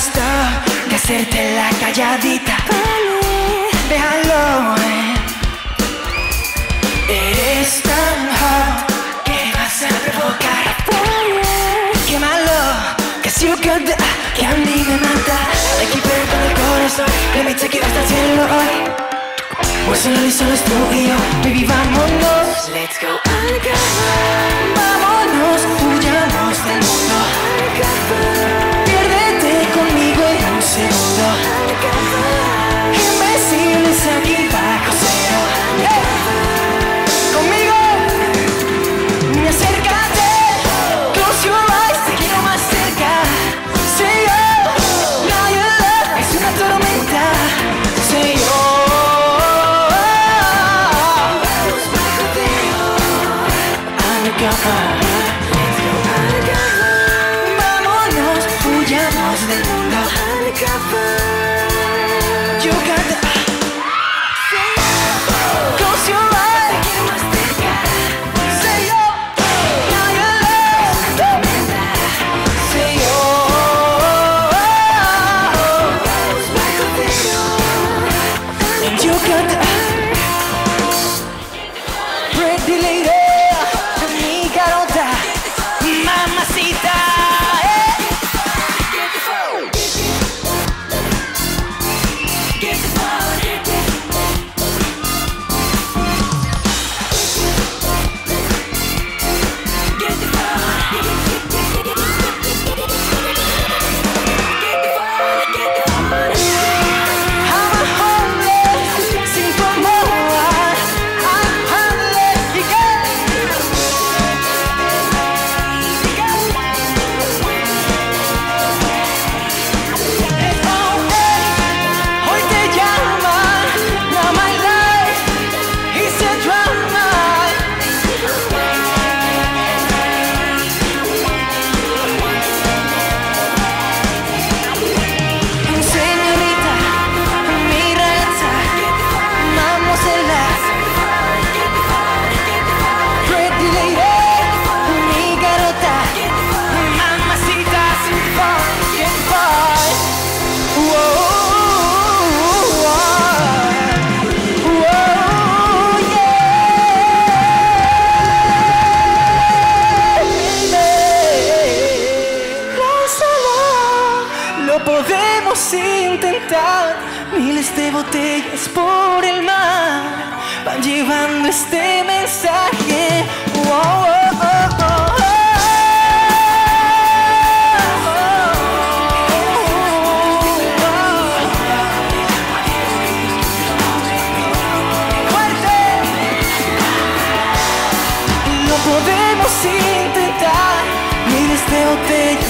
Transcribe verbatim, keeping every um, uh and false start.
gusto de hacerte la calladita. Vale, déjalo. Eres tan hot que vas a provocar. Vale, quémalo, cause you got the, que a mí me mata. Hay que ver con el corazón, permite que vas al cielo hoy. Pues solo y solo es tú y yo, baby, vámonos. Let's go al café. Vámonos, huyamos del mundo. Al café. Piérdete conmigo en un segundo. Al café. Imbéciles aquí bajo cero. Al café. Conmigo, acércate. Close your eyes, te quiero más cerca. Say oh, now your love es una tormenta. Say oh. Vámonos, huyamos del mundo. You got the close your eyes, say oh, now your love, say oh, and you got the pretty lady. Podemos intentar miles de botellas por el mar, van llevando este mensaje. Oh, oh, oh, oh, oh. Fuerte. Lo podemos intentar miles de botellas.